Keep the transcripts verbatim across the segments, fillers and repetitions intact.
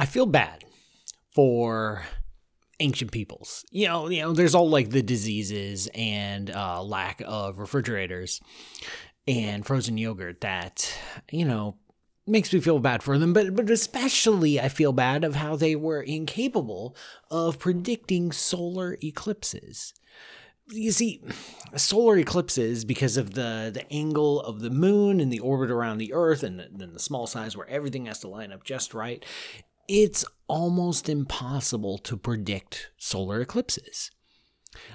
I feel bad for ancient peoples. You know, you know, there's all like the diseases and uh, lack of refrigerators and frozen yogurt that, you know, makes me feel bad for them, but, but especially I feel bad of how they were incapable of predicting solar eclipses. You see, solar eclipses, because of the, the angle of the moon and the orbit around the Earth and then the small size where everything has to line up just right, it's almost impossible to predict solar eclipses.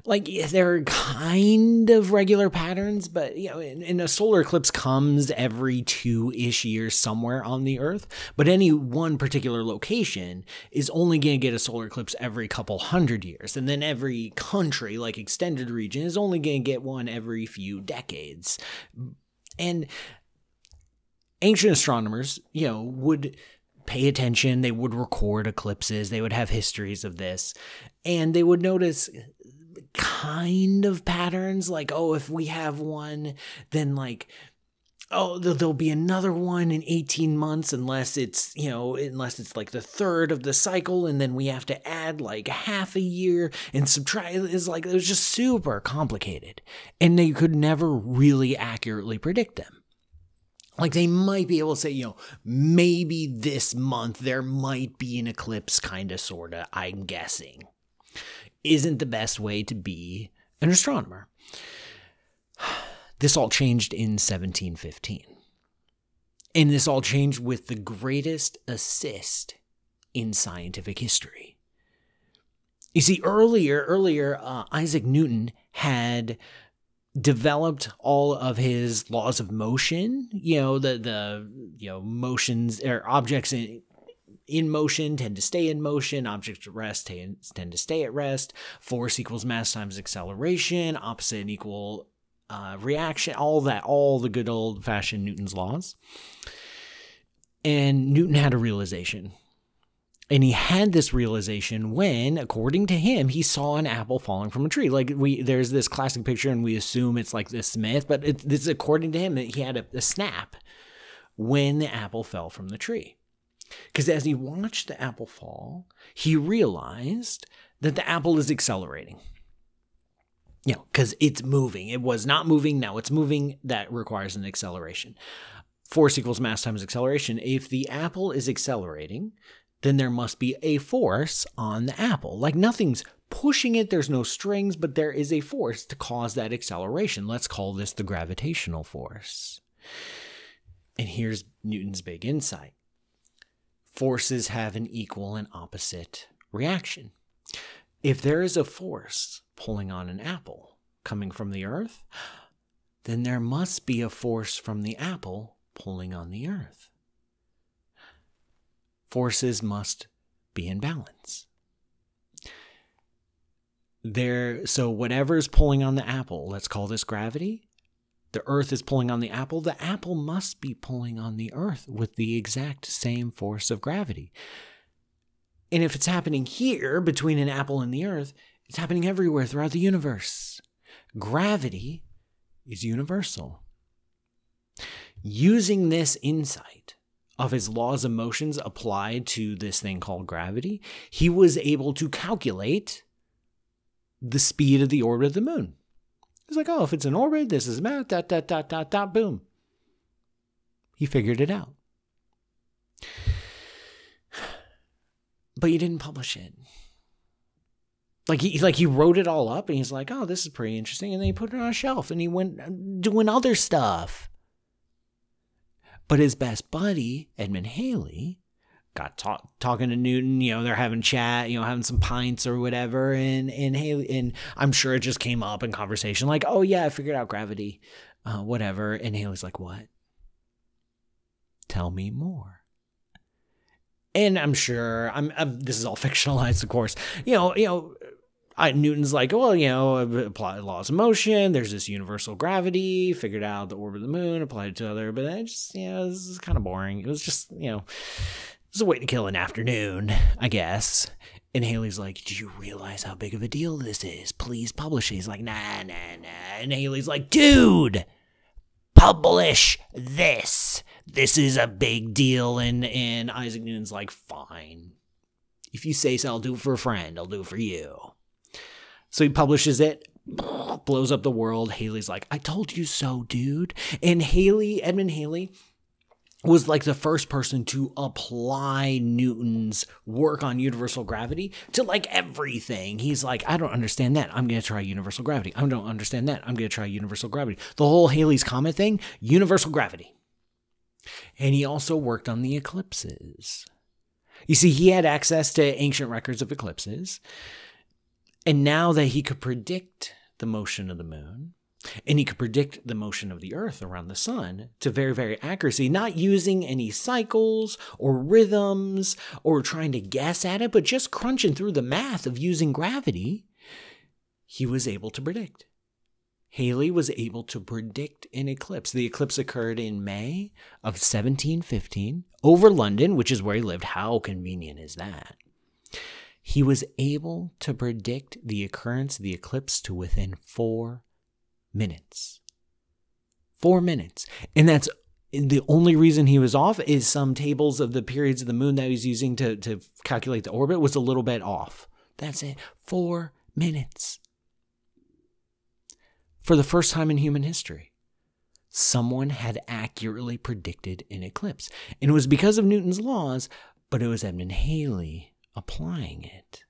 Like, they're kind of regular patterns, but, you know, and, and a solar eclipse comes every two-ish years somewhere on the Earth, but any one particular location is only going to get a solar eclipse every couple hundred years, and then every country, like extended region, is only going to get one every few decades. And ancient astronomers, you know, would pay attention, they would record eclipses, they would have histories of this, and they would notice kind of patterns, like, oh, if we have one, then like, oh, there'll be another one in eighteen months, unless it's, you know, unless it's like the third of the cycle, and then we have to add like half a year and subtract. It's like, it was just super complicated, and they could never really accurately predict them. Like, they might be able to say, you know, maybe this month there might be an eclipse, kind of, sort of, I'm guessing. Isn't the best way to be an astronomer. This all changed in seventeen fifteen. And this all changed with the greatest assist in scientific history. You see, earlier, earlier, uh, Isaac Newton had developed all of his laws of motion, you know, the, the, you know, motions or objects in, in motion tend to stay in motion, objects at rest tend, tend to stay at rest, force equals mass times acceleration, opposite and equal uh, reaction, all that, all the good old-fashioned Newton's laws. And Newton had a realization. And he had this realization when, according to him, he saw an apple falling from a tree. Like, we, there's this classic picture, and we assume it's like this myth, but it, it's according to him that he had a, a snap when the apple fell from the tree. Because as he watched the apple fall, he realized that the apple is accelerating. You know, because it's moving. It was not moving. Now it's moving. That requires an acceleration. Force equals mass times acceleration. If the apple is accelerating, then there must be a force on the apple. Like, nothing's pushing it. There's no strings, but there is a force to cause that acceleration. Let's call this the gravitational force. And here's Newton's big insight. Forces have an equal and opposite reaction. If there is a force pulling on an apple coming from the Earth, then there must be a force from the apple pulling on the Earth. Forces must be in balance. There, so whatever is pulling on the apple, let's call this gravity. The Earth is pulling on the apple. The apple must be pulling on the Earth with the exact same force of gravity. And if it's happening here between an apple and the Earth, it's happening everywhere throughout the universe. Gravity is universal. Using this insight of his laws of motions applied to this thing called gravity, he was able to calculate the speed of the orbit of the moon. It's like, oh, if it's an orbit, this is math, dot, dot, dot, dot, dot, boom. He figured it out. But he didn't publish it. Like he, like he wrote it all up, and he's like, oh, this is pretty interesting. And then he put it on a shelf, and he went doing other stuff. But his best buddy, Edmond Halley, got talk, talking to Newton, you know, they're having chat, you know, having some pints or whatever, and and Halley, and I'm sure it just came up in conversation, like, oh yeah, I figured out gravity, uh, whatever, and Haley's like, what? Tell me more. And I'm sure, I'm, I'm this is all fictionalized, of course, you know, you know, I, Newton's like, well, you know, apply laws of motion, there's this universal gravity, figured out the orbit of the moon, applied it to other, but I just, you know, this is kind of boring. It was just, you know, it's a way to kill an afternoon, I guess. And Haley's like, do you realize how big of a deal this is? Please publish it. He's like, nah, nah, nah. And Haley's like, dude, publish this. This is a big deal. And, and Isaac Newton's like, fine. If you say so, I'll do it for a friend. I'll do it for you. So he publishes it. Blows up the world. Halley's like, I told you so, dude. And Halley, Edmond Halley, was like the first person to apply Newton's work on universal gravity to like everything. He's like, I don't understand that. I'm going to try universal gravity. I don't understand that. I'm going to try universal gravity. The whole Halley's Comet thing, universal gravity. And he also worked on the eclipses. You see, he had access to ancient records of eclipses. And now that he could predict the motion of the moon, and he could predict the motion of the Earth around the sun to very, very accuracy, not using any cycles or rhythms or trying to guess at it, but just crunching through the math of using gravity, he was able to predict. Halley was able to predict an eclipse. The eclipse occurred in May of seventeen fifteen over London, which is where he lived. How convenient is that? He was able to predict the occurrence of the eclipse to within four minutes. Four minutes. And that's the only reason he was off is some tables of the periods of the moon that he was using to, to calculate the orbit was a little bit off. That's it. Four minutes. For the first time in human history, someone had accurately predicted an eclipse. And it was because of Newton's laws, but it was Edmond Halley applying it.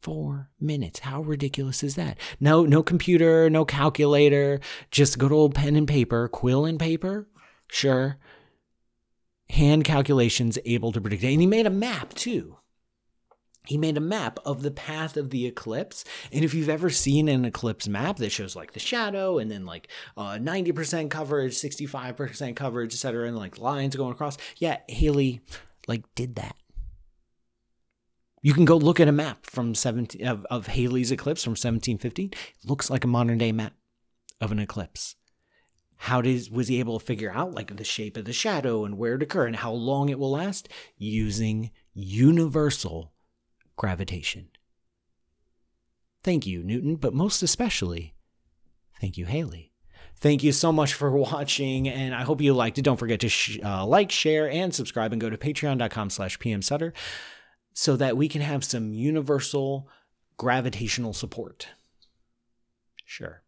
Four minutes. How ridiculous is that? No, no computer, no calculator, just good old pen and paper, quill and paper. Sure. Hand calculations able to predict it. And he made a map too. He made a map of the path of the eclipse. And if you've ever seen an eclipse map that shows like the shadow and then like uh, ninety percent coverage, sixty-five percent coverage, et cetera, and like lines going across. Yeah, Halley like did that. You can go look at a map from seventeen of, of Halley's eclipse from seventeen fifteen. It looks like a modern day map of an eclipse. How did, was he able to figure out like the shape of the shadow and where it occurred and how long it will last? Using universal gravitation. Thank you, Newton, but most especially, thank you, Halley. Thank you so much for watching, and I hope you liked it. Don't forget to sh uh, like, share, and subscribe, and go to patreon dot com slash P M Sutter. So that we can have some universal gravitational support. Sure.